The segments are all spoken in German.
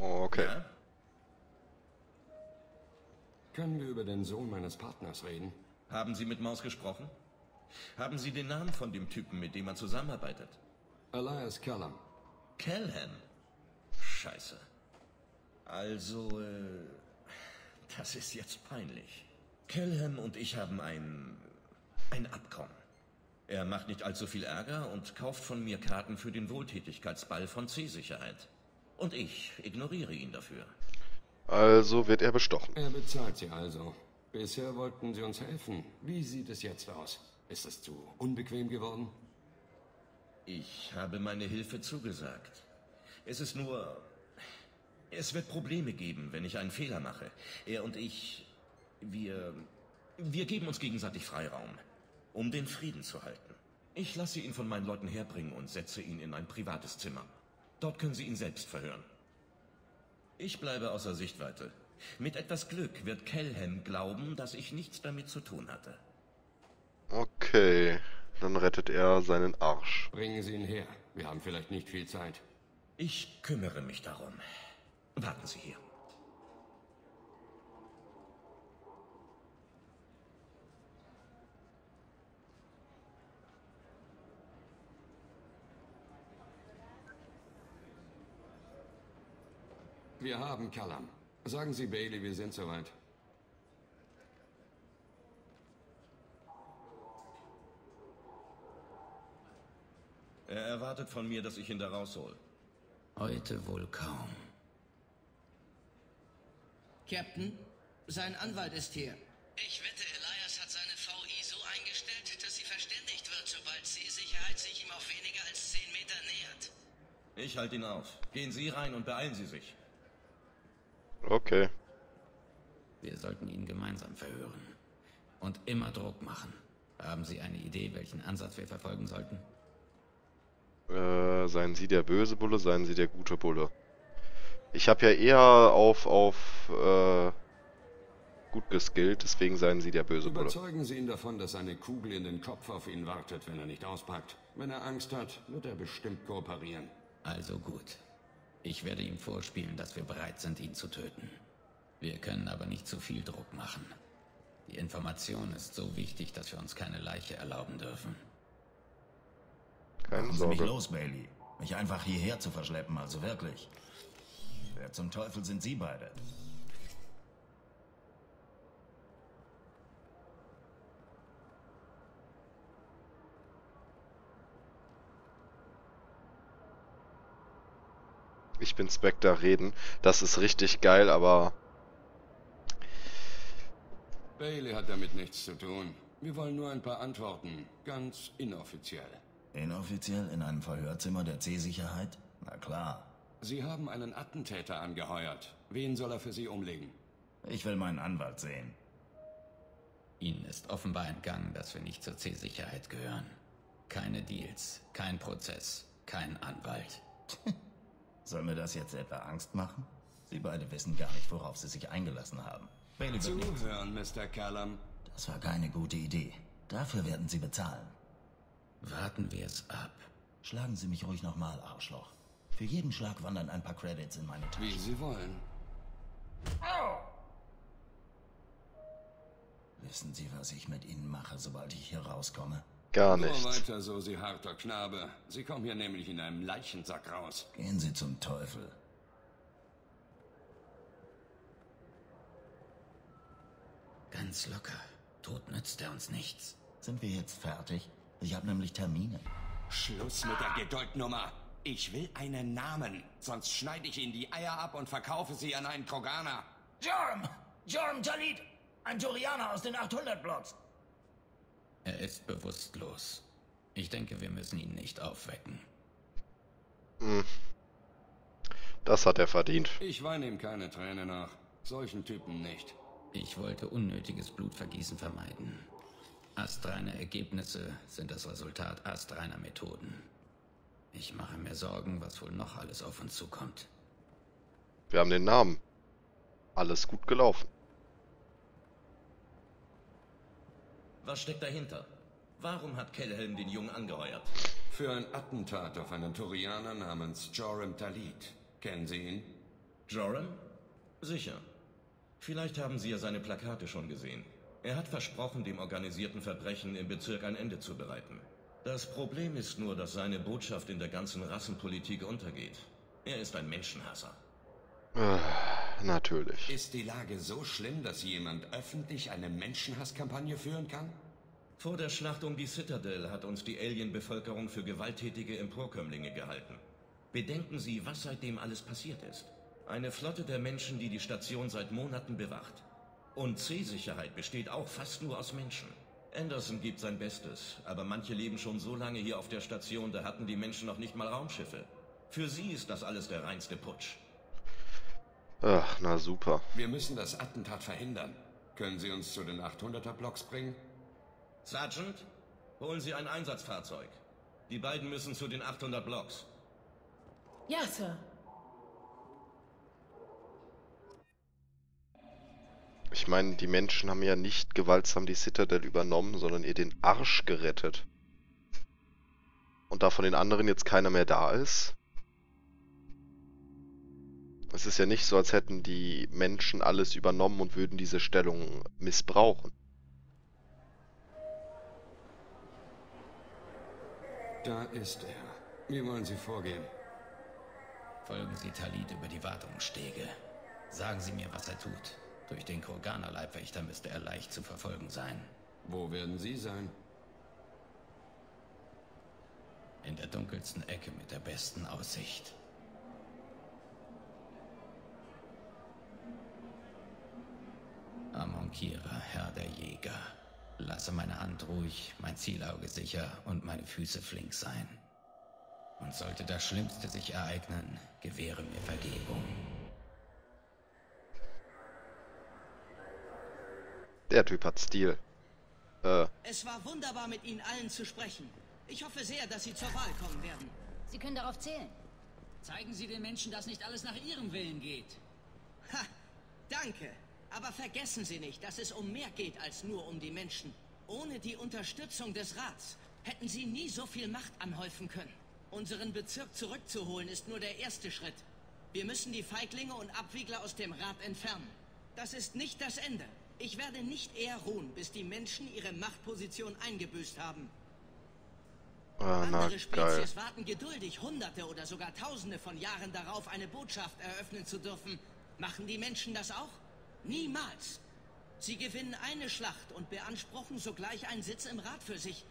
Okay. Ja? Können wir über den Sohn meines Partners reden? Haben Sie mit Maus gesprochen? Haben Sie den Namen von dem Typen, mit dem er zusammenarbeitet? Elias Callum. Kelham? Scheiße. Also, das ist jetzt peinlich. Kelham und ich haben ein Abkommen. Er macht nicht allzu viel Ärger und kauft von mir Karten für den Wohltätigkeitsball von C-Sicherheit. Und ich ignoriere ihn dafür. Also wird er bestochen. Er bezahlt Sie also. Bisher wollten Sie uns helfen. Wie sieht es jetzt aus? Ist es zu unbequem geworden? Ich habe meine Hilfe zugesagt. Es ist nur... Es wird Probleme geben, wenn ich einen Fehler mache. Er und ich... Wir geben uns gegenseitig Freiraum, um den Frieden zu halten. Ich lasse ihn von meinen Leuten herbringen und setze ihn in ein privates Zimmer. Dort können Sie ihn selbst verhören. Ich bleibe außer Sichtweite. Mit etwas Glück wird Kelham glauben, dass ich nichts damit zu tun hatte. Okay, dann rettet er seinen Arsch. Bringen Sie ihn her. Wir haben vielleicht nicht viel Zeit. Ich kümmere mich darum. Warten Sie hier. Wir haben Callum. Sagen Sie Bailey, wir sind soweit. Er erwartet von mir, dass ich ihn da raushol. Heute wohl kaum. Captain, sein Anwalt ist hier. Ich wette, Elias hat seine VI so eingestellt, dass sie verständigt wird, sobald C-Sicherheit sich ihm auf weniger als 10 Meter nähert. Ich halte ihn auf. Gehen Sie rein und beeilen Sie sich. Okay. Wir sollten ihn gemeinsam verhören. Und immer Druck machen. Haben Sie eine Idee, welchen Ansatz wir verfolgen sollten? Seien Sie der böse Bulle, seien Sie der gute Bulle. Ich habe ja eher auf gut geskillt, deswegen seien Sie der böse Bulle. Überzeugen Sie ihn davon, dass eine Kugel in den Kopf auf ihn wartet, wenn er nicht auspackt. Wenn er Angst hat, wird er bestimmt kooperieren. Also gut. Ich werde ihm vorspielen, dass wir bereit sind, ihn zu töten. Wir können aber nicht zu viel Druck machen. Die Information ist so wichtig, dass wir uns keine Leiche erlauben dürfen. Keine Sorge. Lassen Sie mich los, Bailey. Mich einfach hierher zu verschleppen, also wirklich. Wer zum Teufel sind Sie beide? Ich bin Spectre reden. Das ist richtig geil, aber... Bailey hat damit nichts zu tun. Wir wollen nur ein paar Antworten. Ganz inoffiziell. Inoffiziell in einem Verhörzimmer der C-Sicherheit? Na klar. Sie haben einen Attentäter angeheuert. Wen soll er für Sie umlegen? Ich will meinen Anwalt sehen. Ihnen ist offenbar entgangen, dass wir nicht zur C-Sicherheit gehören. Keine Deals, kein Prozess, kein Anwalt. Soll mir das jetzt etwa Angst machen? Sie beide wissen gar nicht, worauf Sie sich eingelassen haben. Zuhören, Mr. Callum. Das war keine gute Idee. Dafür werden Sie bezahlen. Warten wir es ab. Schlagen Sie mich ruhig nochmal, Arschloch. Für jeden Schlag wandern ein paar Credits in meine Tasche. Wie Sie wollen. Wissen Sie, was ich mit Ihnen mache, sobald ich hier rauskomme? Gar nichts. Nur weiter so, Sie harter Knabe. Sie kommen hier nämlich in einem Leichensack raus. Gehen Sie zum Teufel. Ganz locker. Tod nützt er uns nichts. Sind wir jetzt fertig? Ich habe nämlich Termine. Schluss mit der Geduldnummer. Ich will einen Namen. Sonst schneide ich Ihnen die Eier ab und verkaufe sie an einen Kroganer. Joram Talid. Ein Turianer aus den 800-Blocks. Er ist bewusstlos. Ich denke, wir müssen ihn nicht aufwecken. Das hat er verdient. Ich weine ihm keine Träne nach. Solchen Typen nicht. Ich wollte unnötiges Blutvergießen vermeiden. Astreine Ergebnisse sind das Resultat astreiner Methoden. Ich mache mir Sorgen, was wohl noch alles auf uns zukommt. Wir haben den Namen. Alles gut gelaufen. Was steckt dahinter? Warum hat Kelham den Jungen angeheuert? Für ein Attentat auf einen Turianer namens Joram Talid. Kennen Sie ihn? Joram? Sicher. Vielleicht haben Sie ja seine Plakate schon gesehen. Er hat versprochen, dem organisierten Verbrechen im Bezirk ein Ende zu bereiten. Das Problem ist nur, dass seine Botschaft in der ganzen Rassenpolitik untergeht. Er ist ein Menschenhasser. Natürlich. Ist die Lage so schlimm, dass jemand öffentlich eine Menschenhasskampagne führen kann? Vor der Schlacht um die Citadel hat uns die Alien-Bevölkerung für gewalttätige Emporkömmlinge gehalten. Bedenken Sie, was seitdem alles passiert ist. Eine Flotte der Menschen, die die Station seit Monaten bewacht. Und C-Sicherheit besteht auch fast nur aus Menschen. Anderson gibt sein Bestes, aber manche leben schon so lange hier auf der Station, da hatten die Menschen noch nicht mal Raumschiffe. Für sie ist das alles der reinste Putsch. Ach, na super. Wir müssen das Attentat verhindern. Können Sie uns zu den 800er-Blocks bringen? Sergeant, holen Sie ein Einsatzfahrzeug. Die beiden müssen zu den 800 Blocks. Ja, Sir. Ich meine, die Menschen haben ja nicht gewaltsam die Citadel übernommen, sondern ihr den Arsch gerettet. Und da von den anderen jetzt keiner mehr da ist? Es ist ja nicht so, als hätten die Menschen alles übernommen und würden diese Stellung missbrauchen. Da ist er. Wie wollen Sie vorgehen? Folgen Sie Talid über die Wartungsstege. Sagen Sie mir, was er tut. Durch den Kurganer-Leibwächter müsste er leicht zu verfolgen sein. Wo werden Sie sein? In der dunkelsten Ecke mit der besten Aussicht. Amonkira, Herr der Jäger. Lasse meine Hand ruhig, mein Zielauge sicher und meine Füße flink sein. Und sollte das Schlimmste sich ereignen, gewähre mir Vergebung. Der Typ hat Stil. Es war wunderbar, mit Ihnen allen zu sprechen. Ich hoffe sehr, dass Sie zur Wahl kommen werden. Sie können darauf zählen. Zeigen Sie den Menschen, dass nicht alles nach Ihrem Willen geht. Ha, danke. Aber vergessen Sie nicht, dass es um mehr geht als nur um die Menschen. Ohne die Unterstützung des Rats hätten Sie nie so viel Macht anhäufen können. Unseren Bezirk zurückzuholen ist nur der erste Schritt. Wir müssen die Feiglinge und Abwiegler aus dem Rat entfernen. Das ist nicht das Ende. Ich werde nicht eher ruhen, bis die Menschen ihre Machtposition eingebüßt haben. Andere Spezies warten geduldig Hunderte oder sogar Tausende von Jahren darauf, eine Botschaft eröffnen zu dürfen. Machen die Menschen das auch? Niemals! Sie gewinnen eine Schlacht und beanspruchen sogleich einen Sitz im Rat für sich.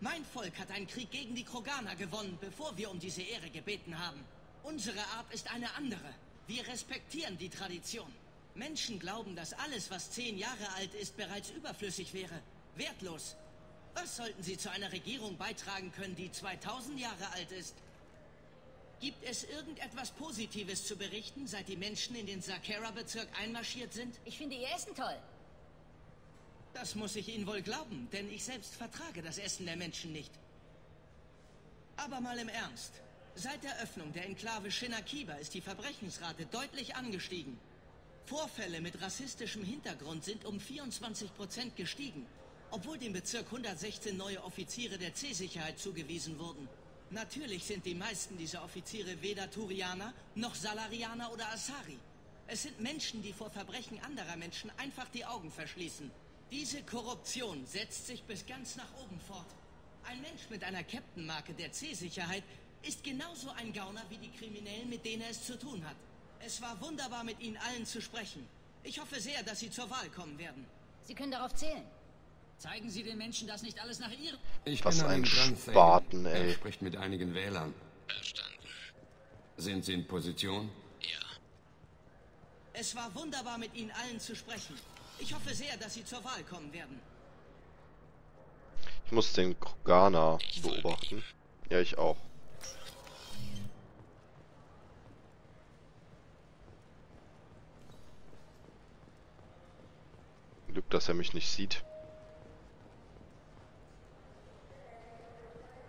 Mein Volk hat einen Krieg gegen die Kroganer gewonnen, bevor wir um diese Ehre gebeten haben. Unsere Art ist eine andere. Wir respektieren die Tradition. Menschen glauben, dass alles, was 10 Jahre alt ist, bereits überflüssig wäre. Wertlos. Was sollten Sie zu einer Regierung beitragen können, die 2000 Jahre alt ist? Gibt es irgendetwas Positives zu berichten, seit die Menschen in den Zakera-Bezirk einmarschiert sind? Ich finde Ihr Essen toll. Das muss ich Ihnen wohl glauben, denn ich selbst vertrage das Essen der Menschen nicht. Aber mal im Ernst. Seit der Öffnung der Enklave Shinakiba ist die Verbrechensrate deutlich angestiegen. Vorfälle mit rassistischem Hintergrund sind um 24% gestiegen, obwohl dem Bezirk 116 neue Offiziere der C-Sicherheit zugewiesen wurden. Natürlich sind die meisten dieser Offiziere weder Turianer, noch Salarianer oder Asari. Es sind Menschen, die vor Verbrechen anderer Menschen einfach die Augen verschließen. Diese Korruption setzt sich bis ganz nach oben fort. Ein Mensch mit einer Captain-Marke der C-Sicherheit ist genauso ein Gauner wie die Kriminellen, mit denen er es zu tun hat. Es war wunderbar, mit Ihnen allen zu sprechen. Ich hoffe sehr, dass Sie zur Wahl kommen werden. Sie können darauf zählen. Zeigen Sie den Menschen, dass nicht alles nach Ihrem... Was ein Spaten, ey. Er spricht mit einigen Wählern. Verstanden. Sind Sie in Position? Ja. Es war wunderbar, mit Ihnen allen zu sprechen. Ich hoffe sehr, dass Sie zur Wahl kommen werden. Ich muss den Kroganer beobachten. Ja, ich auch. Glück, dass er mich nicht sieht.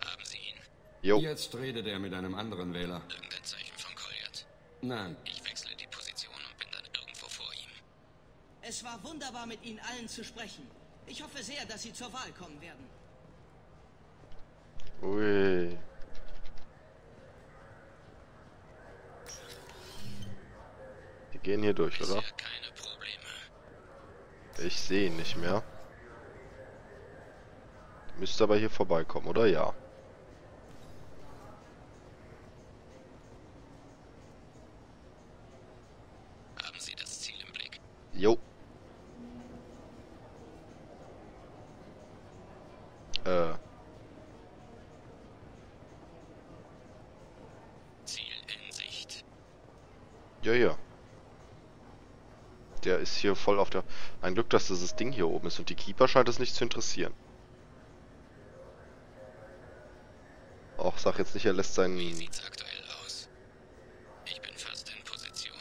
Haben Sie ihn? Jo. Jetzt redet er mit einem anderen Wähler. Irgendein Zeichen von Kolyat? Nein. Ich wechsle die Position und bin dann irgendwo vor ihm. Es war wunderbar, mit Ihnen allen zu sprechen. Ich hoffe sehr, dass Sie zur Wahl kommen werden. Ui. gehen hier durch, oder? Ich sehe ihn nicht mehr. Müsste aber hier vorbeikommen, oder? Ja. Haben Sie das Ziel im Blick? Jo. Ziel in Sicht. Ja, ja. Der ist hier voll auf der... Ein Glück, dass dieses Ding hier oben ist und die Keeper scheint es nicht zu interessieren. Auch sag jetzt nicht, er lässt seinen... Wie sieht's aktuell aus? Ich bin fast in Position.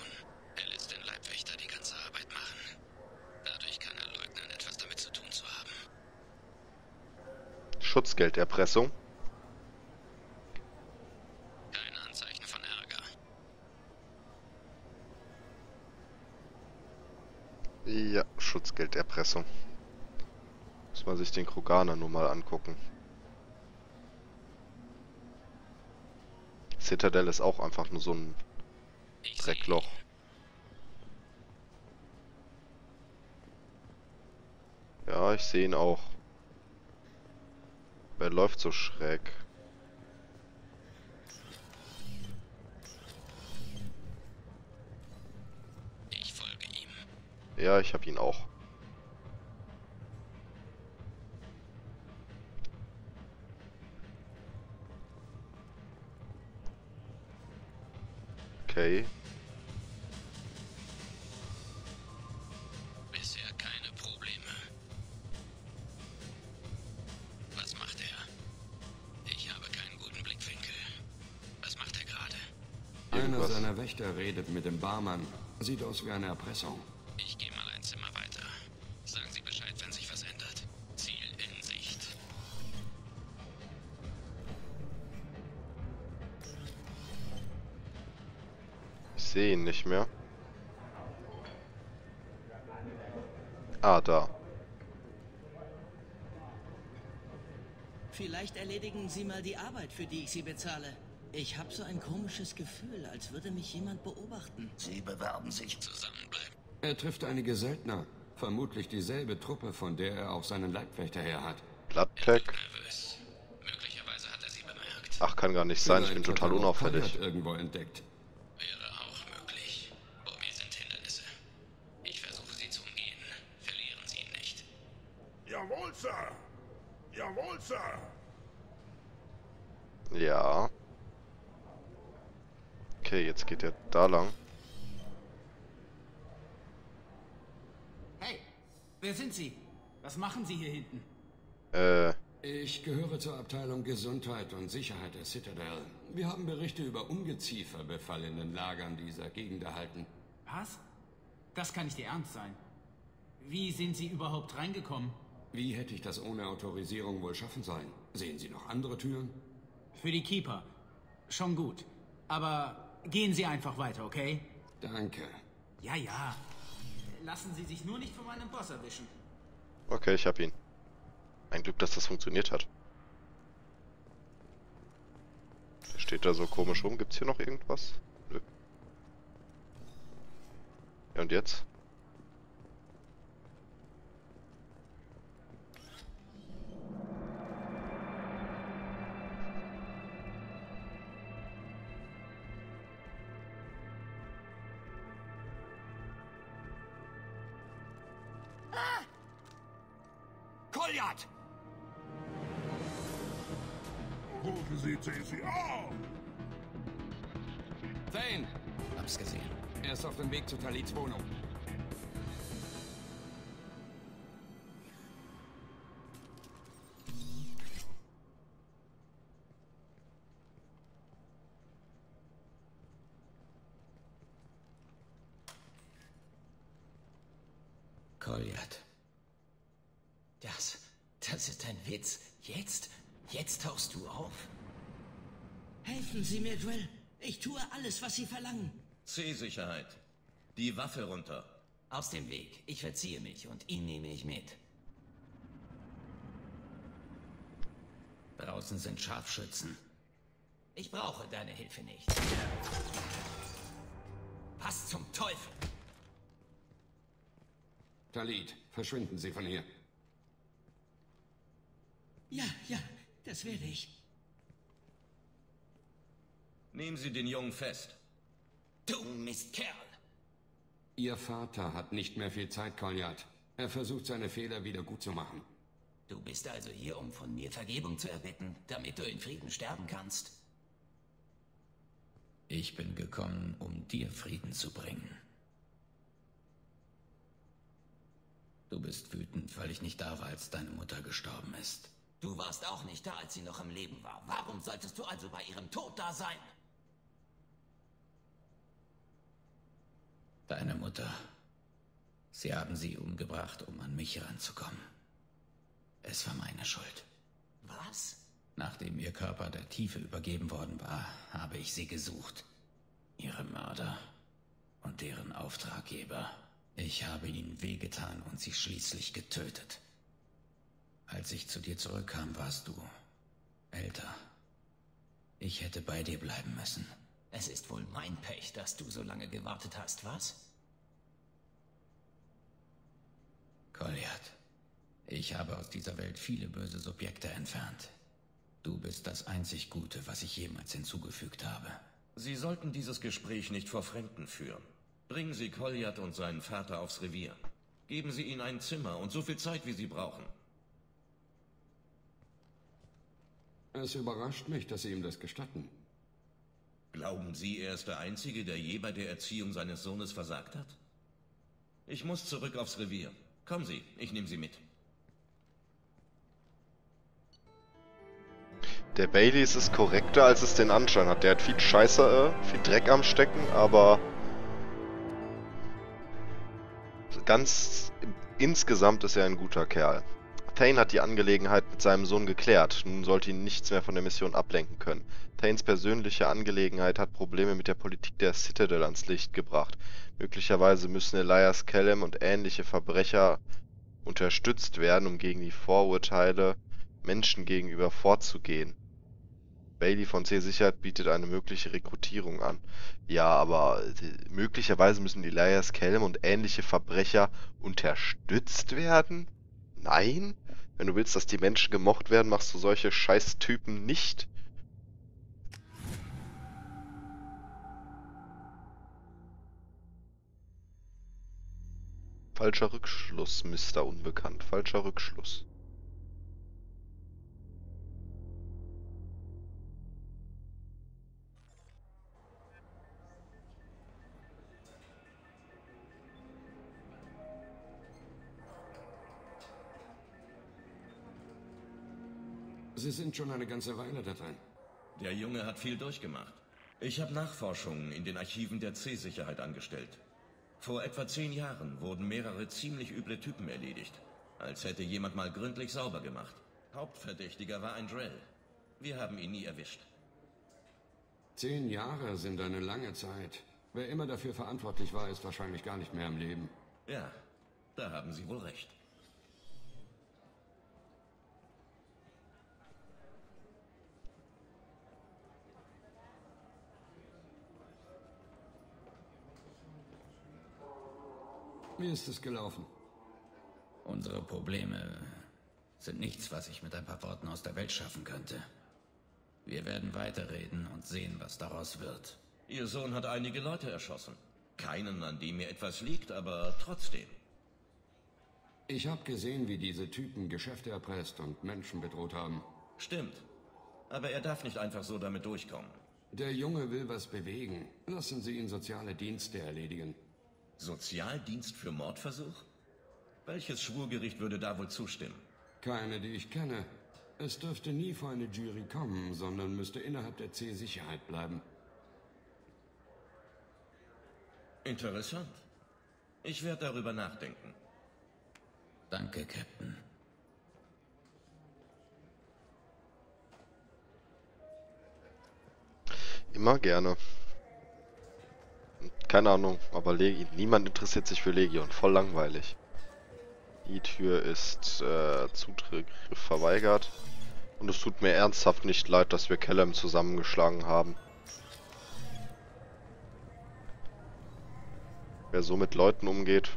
Er lässt den Leibwächter die ganze Arbeit machen. Dadurch kann er leugnen, etwas damit zu tun zu haben. Schutzgelderpressung. Kein Anzeichen von Ärger. Ja, Schutzgelderpressung. Muss man sich den Kroganer nur mal angucken. Citadel ist auch einfach nur so ein Dreckloch. Ja, ich sehe ihn auch. Wer läuft so schräg? Ich folge ihm. Ja, ich habe ihn auch. Okay. Bisher keine Probleme. Was macht er? Ich habe keinen guten Blickwinkel. Was macht er gerade? Einer seiner Wächter redet mit dem Barmann. Sieht aus wie eine Erpressung. Ich gehe mal ein Zimmer weiter. Sagen Sie Bescheid, wenn sich was ändert. Ziel in Sicht. Ich sehe ihn nicht mehr. Ah, da. Vielleicht erledigen Sie mal die Arbeit, für die ich Sie bezahle. Ich habe so ein komisches Gefühl, als würde mich jemand beobachten. Sie bewerben sich zusammenbleiben. Er trifft einige Söldner. Vermutlich dieselbe Truppe, von der er auch seinen Leibwächter her hat. Bloodpack. Möglicherweise hat er sie bemerkt. Ach, kann gar nicht sein. Ich bin total unauffällig. Irgendwo entdeckt. Jawohl, Sir! Jawohl, Sir! Ja. Okay, jetzt geht er da lang. Hey, wer sind Sie? Was machen Sie hier hinten? Ich gehöre zur Abteilung Gesundheit und Sicherheit der Citadel. Wir haben Berichte über Ungezieferbefall in den Lagern dieser Gegend erhalten. Was? Das kann nicht Ihr Ernst sein. Wie sind Sie überhaupt reingekommen? Wie hätte ich das ohne Autorisierung wohl schaffen sollen? Sehen Sie noch andere Türen? Für die Keeper. Schon gut. Aber gehen Sie einfach weiter, okay? Danke. Ja, ja. Lassen Sie sich nur nicht von meinem Boss erwischen. Okay, ich hab ihn. Ein Glück, dass das funktioniert hat. Der steht da so komisch rum. Gibt's hier noch irgendwas? Nö. Ja, und jetzt? Kolyat! Rufen Sie CC auf! Thane! Hab's gesehen. Er ist auf dem Weg zu Talids Wohnung. Kolyat. Das ist ein Witz. Jetzt tauchst du auf? Helfen Sie mir, Drell. Ich tue alles, was Sie verlangen. C-Sicherheit. Die Waffe runter. Aus dem Weg. Ich verziehe mich und ihn nehme ich mit. Draußen sind Scharfschützen. Ich brauche deine Hilfe nicht. Was zum Teufel? Talid, verschwinden Sie von hier. Ja, ja, das werde ich. Nehmen Sie den Jungen fest. Du Mistkerl! Ihr Vater hat nicht mehr viel Zeit, Kolyat. Er versucht, seine Fehler wieder gut zu machen. Du bist also hier, um von mir Vergebung zu erbitten, damit du in Frieden sterben kannst. Ich bin gekommen, um dir Frieden zu bringen. Du bist wütend, weil ich nicht da war, als deine Mutter gestorben ist. Du warst auch nicht da, als sie noch im Leben war. Warum solltest du also bei ihrem Tod da sein? Deine Mutter. Sie haben sie umgebracht, um an mich heranzukommen. Es war meine Schuld. Was? Nachdem ihr Körper der Tiefe übergeben worden war, habe ich sie gesucht. Ihre Mörder und deren Auftraggeber. Ich habe ihnen wehgetan und sie schließlich getötet. Als ich zu dir zurückkam, warst du älter. Ich hätte bei dir bleiben müssen. Es ist wohl mein Pech, dass du so lange gewartet hast, was? Kolyat, ich habe aus dieser Welt viele böse Subjekte entfernt. Du bist das einzig Gute, was ich jemals hinzugefügt habe. Sie sollten dieses Gespräch nicht vor Fremden führen. Bringen Sie Kolyat und seinen Vater aufs Revier. Geben Sie ihnen ein Zimmer und so viel Zeit, wie sie brauchen. Es überrascht mich, dass Sie ihm das gestatten. Glauben Sie, er ist der Einzige, der je bei der Erziehung seines Sohnes versagt hat? Ich muss zurück aufs Revier. Kommen Sie, ich nehme Sie mit. Der Bailey ist es korrekter, als es den Anschein hat. Der hat viel Scheiße, viel Dreck am Stecken, aber ganz insgesamt ist er ein guter Kerl. Thane hat die Angelegenheit mit seinem Sohn geklärt. Nun sollte ihn nichts mehr von der Mission ablenken können. Thanes persönliche Angelegenheit hat Probleme mit der Politik der Citadel ans Licht gebracht. Möglicherweise müssen Elias Callum und ähnliche Verbrecher unterstützt werden, um gegen die Vorurteile Menschen gegenüber vorzugehen. Bailey von C-Sicherheit bietet eine mögliche Rekrutierung an. Ja, aber möglicherweise müssen Elias Callum und ähnliche Verbrecher unterstützt werden? Nein? Wenn du willst, dass die Menschen gemocht werden, machst du solche Scheißtypen nicht. Falscher Rückschluss, Mr. Unbekannt. Falscher Rückschluss. Sie sind schon eine ganze Weile da drin. Der Junge hat viel durchgemacht. Ich habe Nachforschungen in den Archiven der C-Sicherheit angestellt. Vor etwa 10 Jahren wurden mehrere ziemlich üble Typen erledigt. Als hätte jemand mal gründlich sauber gemacht. Hauptverdächtiger war ein Drell. Wir haben ihn nie erwischt. 10 Jahre sind eine lange Zeit. Wer immer dafür verantwortlich war, ist wahrscheinlich gar nicht mehr im Leben. Ja, da haben Sie wohl recht. Wie ist es gelaufen? Unsere Probleme sind nichts, was ich mit ein paar Worten aus der Welt schaffen könnte. Wir werden weiterreden und sehen, was daraus wird. Ihr Sohn hat einige Leute erschossen. Keinen, an dem mir etwas liegt, aber trotzdem. Ich habe gesehen, wie diese Typen Geschäfte erpresst und Menschen bedroht haben. Stimmt. Aber er darf nicht einfach so damit durchkommen. Der Junge will was bewegen. Lassen Sie ihn soziale Dienste erledigen. Sozialdienst für Mordversuch? Welches Schwurgericht würde da wohl zustimmen? Keine, die ich kenne. Es dürfte nie vor eine Jury kommen, sondern müsste innerhalb der C-Sicherheit bleiben. Interessant. Ich werde darüber nachdenken. Danke, Captain. Immer gerne. Keine Ahnung, aber Legion. Niemand interessiert sich für Legion. Voll langweilig. Die Tür ist Zugriff verweigert. Und es tut mir ernsthaft nicht leid, dass wir Kelham zusammengeschlagen haben. Wer so mit Leuten umgeht,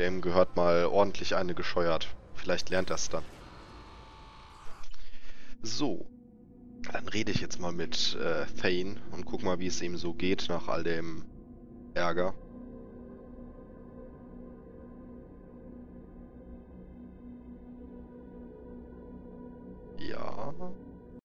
Dem gehört mal ordentlich eine gescheuert. Vielleicht lernt er es dann. So. Dann rede ich jetzt mal mit Thane und guck mal, wie es ihm so geht nach all dem Ärger. Ja.